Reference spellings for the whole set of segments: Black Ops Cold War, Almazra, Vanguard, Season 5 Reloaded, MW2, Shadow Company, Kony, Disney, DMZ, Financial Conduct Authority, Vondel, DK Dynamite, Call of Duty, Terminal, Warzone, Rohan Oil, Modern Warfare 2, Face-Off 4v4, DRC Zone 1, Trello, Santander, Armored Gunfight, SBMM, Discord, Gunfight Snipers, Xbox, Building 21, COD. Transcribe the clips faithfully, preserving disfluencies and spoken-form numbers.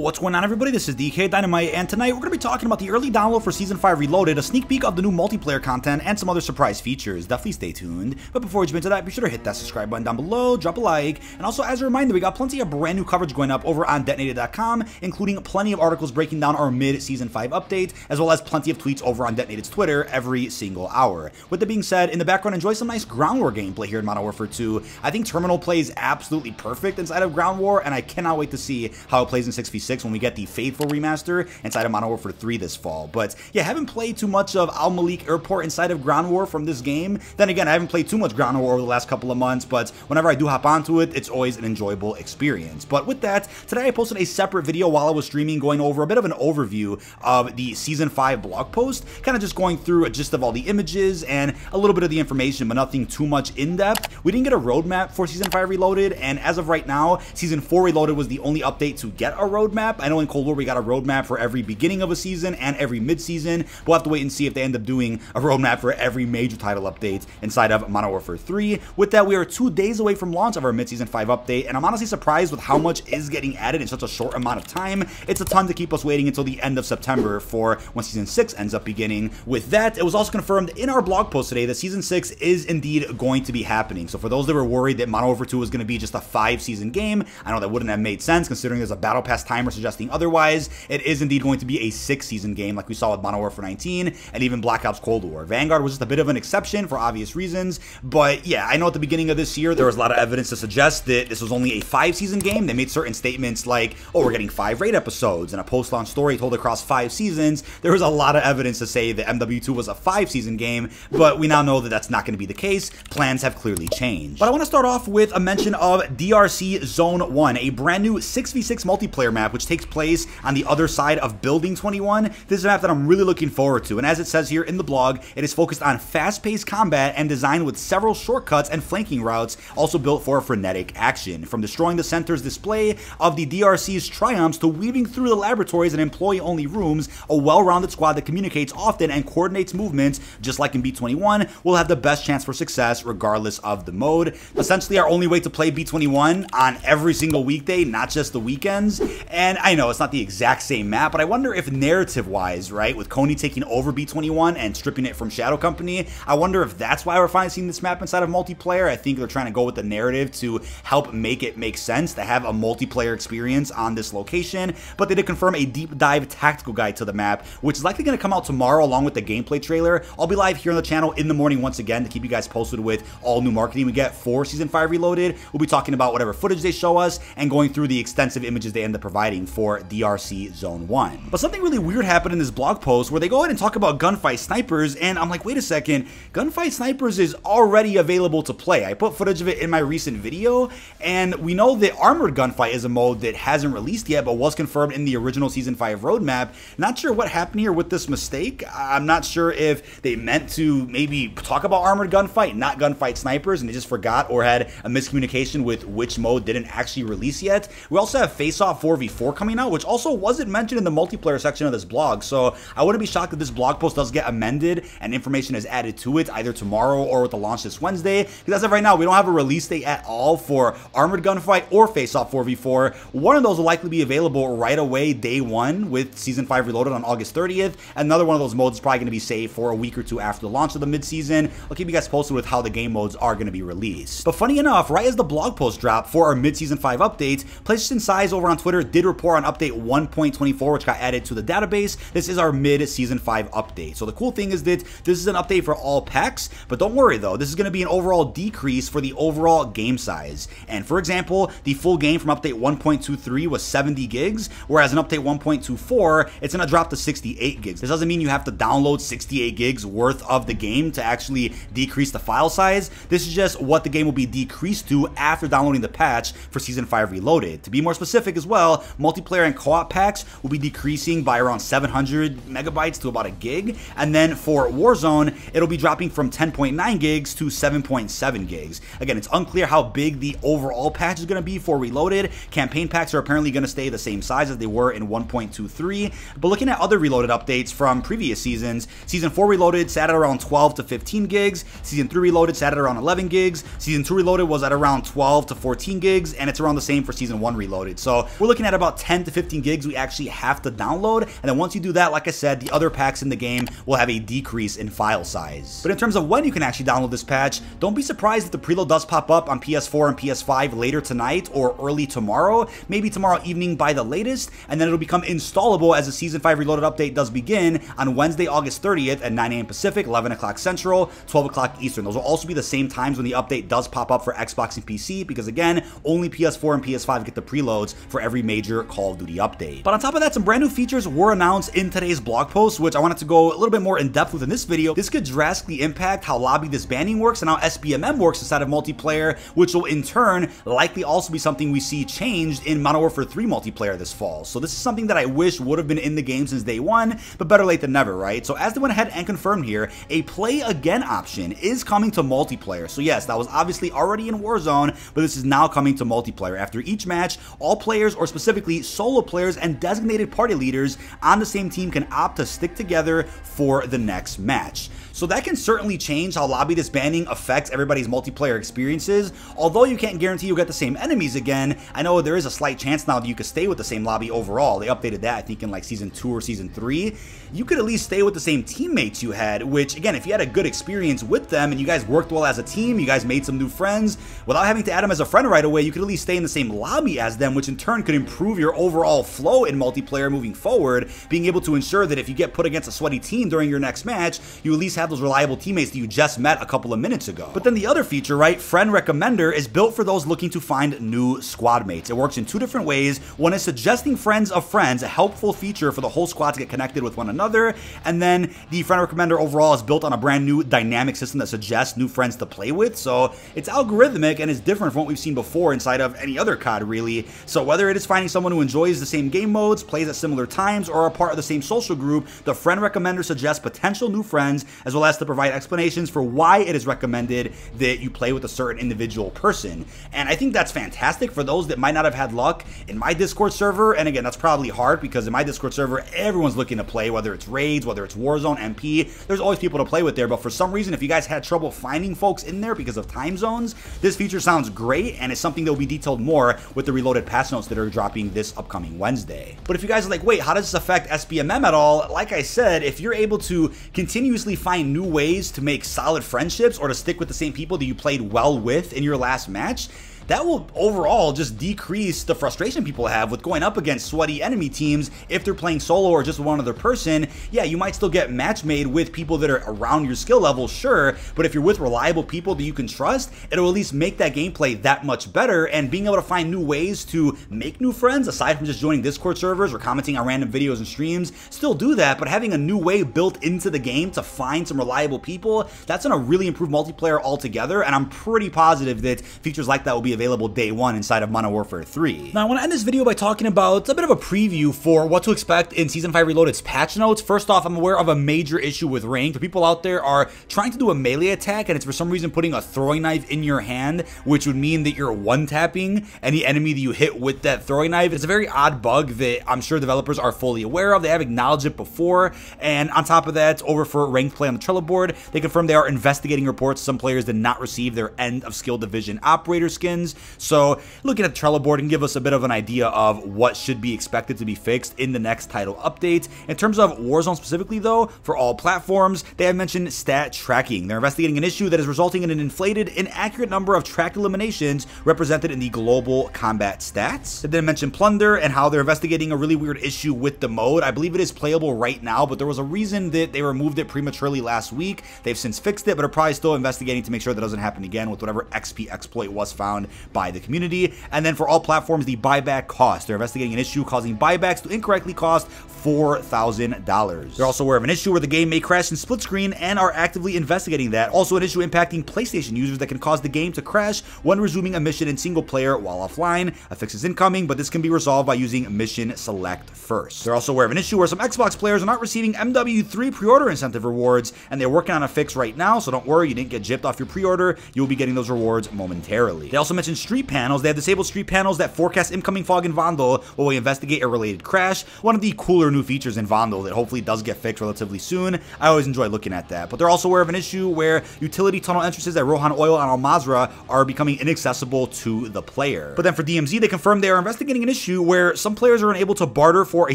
What's going on, everybody? This is D K Dynamite, and tonight we're going to be talking about the early download for Season five Reloaded, a sneak peek of the new multiplayer content, and some other surprise features. Definitely stay tuned. But before we jump into that, be sure to hit that subscribe button down below, drop a like, and also as a reminder, we got plenty of brand new coverage going up over on Detonated dot com, including plenty of articles breaking down our mid-Season five update, as well as plenty of tweets over on Detonated's Twitter every single hour. With that being said, in the background, enjoy some nice Ground War gameplay here in Modern Warfare two. I think Terminal plays absolutely perfect inside of Ground War, and I cannot wait to see how it plays in six v six when we get the faithful remaster inside of Modern Warfare three this fall. But yeah, haven't played too much of Al-Malik Airport inside of Ground War from this game. Then again, I haven't played too much Ground War over the last couple of months, but whenever I do hop onto it, it's always an enjoyable experience. But with that, today I posted a separate video while I was streaming going over a bit of an overview of the Season five blog post, kind of just going through a gist of all the images and a little bit of the information, but nothing too much in depth. We didn't get a roadmap for Season five Reloaded, and as of right now, Season four Reloaded was the only update to get a roadmap. I know in Cold War we got a roadmap for every beginning of a season and every mid-season. We'll have to wait and see if they end up doing a roadmap for every major title update inside of Modern Warfare three. With that, we are two days away from launch of our mid-season five update, and I'm honestly surprised with how much is getting added in such a short amount of time. It's a ton to keep us waiting until the end of September for when Season six ends up beginning. With that, it was also confirmed in our blog post today that Season six is indeed going to be happening. So for those that were worried that Modern Warfare two was going to be just a five-season game, I know that wouldn't have made sense considering there's a Battle Pass time or suggesting otherwise. It is indeed going to be a six season game like we saw with Modern Warfare nineteen and even Black Ops Cold War. Vanguard was just a bit of an exception for obvious reasons, but yeah, I know at the beginning of this year there was a lot of evidence to suggest that this was only a five season game. They made certain statements like, oh, we're getting five raid episodes and a post-launch story told across five seasons. There was a lot of evidence to say that M W two was a five season game, but we now know that that's not going to be the case. Plans have clearly changed. But I want to start off with a mention of D R C Zone one, a brand new six v six multiplayer map which takes place on the other side of Building twenty-one. This is a map that I'm really looking forward to, and as it says here in the blog, it is focused on fast-paced combat and designed with several shortcuts and flanking routes, also built for frenetic action. From destroying the center's display of the D R C's triumphs to weaving through the laboratories and employee-only rooms, a well-rounded squad that communicates often and coordinates movements, just like in B twenty-one, will have the best chance for success regardless of the mode. Essentially, our only way to play B twenty-one on every single weekday, not just the weekends. And I know it's not the exact same map, but I wonder if narrative-wise, right, with Kony taking over B twenty-one and stripping it from Shadow Company, I wonder if that's why we're finally seeing this map inside of multiplayer. I think they're trying to go with the narrative to help make it make sense to have a multiplayer experience on this location. But they did confirm a deep dive tactical guide to the map, which is likely going to come out tomorrow along with the gameplay trailer. I'll be live here on the channel in the morning once again to keep you guys posted with all new marketing we get for Season five Reloaded. We'll be talking about whatever footage they show us and going through the extensive images they end up providing for D R C Zone one. But something really weird happened in this blog post where they go ahead and talk about Gunfight Snipers, and I'm like, wait a second, Gunfight Snipers is already available to play. I put footage of it in my recent video, and we know that Armored Gunfight is a mode that hasn't released yet but was confirmed in the original Season five roadmap. Not sure what happened here with this mistake. I'm not sure if they meant to maybe talk about Armored Gunfight, not Gunfight Snipers, and they just forgot or had a miscommunication with which mode didn't actually release yet. We also have Face-Off four v four coming out, which also wasn't mentioned in the multiplayer section of this blog, so I wouldn't be shocked if this blog post does get amended and information is added to it either tomorrow or with the launch this Wednesday, because as of right now we don't have a release date at all for Armored Gunfight or Face-Off four v four. One of those will likely be available right away day one with Season five Reloaded on August thirtieth. Another one of those modes is probably going to be saved for a week or two after the launch of the mid-season. I'll keep you guys posted with how the game modes are going to be released. But funny enough, right as the blog post dropped for our mid-season five updates, PlayStation Size over on Twitter did report on update one point twenty-four, which got added to the database. This is our mid-season five update. So the cool thing is that this is an update for all packs, but don't worry though, this is going to be an overall decrease for the overall game size. And for example, the full game from update one point twenty-three was seventy gigs, whereas in update one point twenty-four, it's going to drop to sixty-eight gigs. This doesn't mean you have to download sixty-eight gigs worth of the game to actually decrease the file size. This is just what the game will be decreased to after downloading the patch for Season five Reloaded. To be more specific as well, multiplayer and co-op packs will be decreasing by around seven hundred megabytes to about a gig, and then for Warzone, it'll be dropping from ten point nine gigs to seven point seven gigs. Again, it's unclear how big the overall patch is going to be for Reloaded. Campaign packs are apparently going to stay the same size as they were in one point twenty-three, but looking at other Reloaded updates from previous seasons, Season four Reloaded sat at around twelve to fifteen gigs, Season three Reloaded sat at around eleven gigs, Season two Reloaded was at around twelve to fourteen gigs, and it's around the same for Season one Reloaded. So we're looking at about about ten to fifteen gigs we actually have to download. And then once you do that, like I said, the other packs in the game will have a decrease in file size. But in terms of when you can actually download this patch, don't be surprised if the preload does pop up on P S four and P S five later tonight or early tomorrow, maybe tomorrow evening by the latest, and then it'll become installable as the Season five Reloaded update does begin on Wednesday, August thirtieth at nine A M Pacific, eleven o'clock Central, twelve o'clock Eastern. Those will also be the same times when the update does pop up for Xbox and P C, because again, only P S four and P S five get the preloads for every major Call of Duty update. But on top of that, some brand new features were announced in today's blog post, which I wanted to go a little bit more in depth with in this video. This could drastically impact how lobby disbanding works and how S B M M works inside of multiplayer, which will in turn likely also be something we see changed in Modern Warfare three multiplayer this fall. So this is something that I wish would have been in the game since day one, but better late than never, right? So as they went ahead and confirmed here, a play again option is coming to multiplayer. So yes, that was obviously already in Warzone, but this is now coming to multiplayer. After each match, all players, or specifically solo players and designated party leaders on the same team, can opt to stick together for the next match. So that can certainly change how lobby disbanding affects everybody's multiplayer experiences, although you can't guarantee you'll get the same enemies again. I know there is a slight chance now that you could stay with the same lobby overall. They updated that, I think, in like Season two or Season three. You could at least stay with the same teammates you had, which, again, if you had a good experience with them and you guys worked well as a team, you guys made some new friends, without having to add them as a friend right away, you could at least stay in the same lobby as them, which in turn could improve your overall flow in multiplayer moving forward, being able to ensure that if you get put against a sweaty team during your next match, you at least have those reliable teammates that you just met a couple of minutes ago. But then the other feature, right, Friend Recommender, is built for those looking to find new squad mates. It works in two different ways. One is suggesting friends of friends, a helpful feature for the whole squad to get connected with one another, and then the Friend Recommender overall is built on a brand new dynamic system that suggests new friends to play with, so it's algorithmic and is different from what we've seen before inside of any other C O D, really. So whether it is finding someone who enjoys the same game modes, plays at similar times, or are part of the same social group, the Friend Recommender suggests potential new friends, as well as to provide explanations for why it is recommended that you play with a certain individual person. And I think that's fantastic for those that might not have had luck in my Discord server. And again, that's probably hard, because in my Discord server, everyone's looking to play, whether it's raids, whether it's Warzone, M P, there's always people to play with there. But for some reason, if you guys had trouble finding folks in there because of time zones, this feature sounds great and is something that will be detailed more with the Reloaded patch notes that are dropping this upcoming Wednesday. But if you guys are like, wait, how does this affect S B M M at all? Like I said, if you're able to continuously find new ways to make solid friendships or to stick with the same people that you played well with in your last match, that will overall just decrease the frustration people have with going up against sweaty enemy teams. If they're playing solo or just one other person, yeah, you might still get match made with people that are around your skill level, sure, but if you're with reliable people that you can trust, it'll at least make that gameplay that much better. And being able to find new ways to make new friends, aside from just joining Discord servers or commenting on random videos and streams, still do that, but having a new way built into the game to find some reliable people, that's gonna really improve multiplayer altogether, and I'm pretty positive that features like that will be available available day one inside of Modern Warfare three. Now I want to end this video by talking about a bit of a preview for what to expect in Season five Reloaded's patch notes. First off, I'm aware of a major issue with ranked. The people out there are trying to do a melee attack, and it's for some reason putting a throwing knife in your hand, which would mean that you're one-tapping any enemy that you hit with that throwing knife. It's a very odd bug that I'm sure developers are fully aware of. They have acknowledged it before, and on top of that, over for ranked play on the Trello board, they confirmed they are investigating reports some players did not receive their end of skill division operator skins. So looking at the Trello board can give us a bit of an idea of what should be expected to be fixed in the next title update. In terms of Warzone specifically though, for all platforms, they have mentioned stat tracking. They're investigating an issue that is resulting in an inflated, inaccurate number of tracked eliminations represented in the global combat stats. They then mentioned plunder and how they're investigating a really weird issue with the mode. I believe it is playable right now, but there was a reason that they removed it prematurely last week. They've since fixed it, but are probably still investigating to make sure that doesn't happen again with whatever X P exploit was found by the community. And then for all platforms, the buyback cost. They're investigating an issue causing buybacks to incorrectly cost four thousand dollars. They're also aware of an issue where the game may crash in split screen and are actively investigating that. Also an issue impacting PlayStation users that can cause the game to crash when resuming a mission in single player while offline. A fix is incoming, but this can be resolved by using mission select first. They're also aware of an issue where some Xbox players are not receiving M W three pre-order incentive rewards, and they're working on a fix right now, so don't worry, you didn't get gypped off your pre-order. You'll be getting those rewards momentarily. They also mentioned street panels. They have disabled street panels that forecast incoming fog in Vondel while we investigate a related crash. One of the cooler new features in Vondel that hopefully does get fixed relatively soon. I always enjoy looking at that. But they're also aware of an issue where utility tunnel entrances at Rohan Oil and Almazra are becoming inaccessible to the player. But then for D M Z, they confirmed they are investigating an issue where some players are unable to barter for a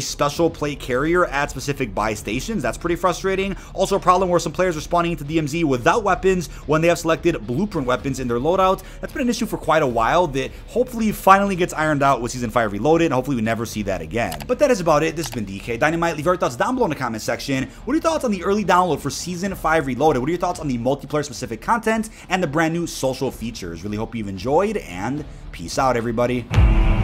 special plate carrier at specific buy stations. That's pretty frustrating. Also a problem where some players are spawning into D M Z without weapons when they have selected blueprint weapons in their loadout. That's been an issue for quite a while that hopefully finally gets ironed out with Season five Reloaded, and hopefully we never see that again. But that is about it. This has been D K Dynamite. Leave your thoughts down below in the comment section. What are your thoughts on the early download for Season five Reloaded? What are your thoughts on the multiplayer specific content and the brand new social features? Really hope you've enjoyed, and peace out, everybody.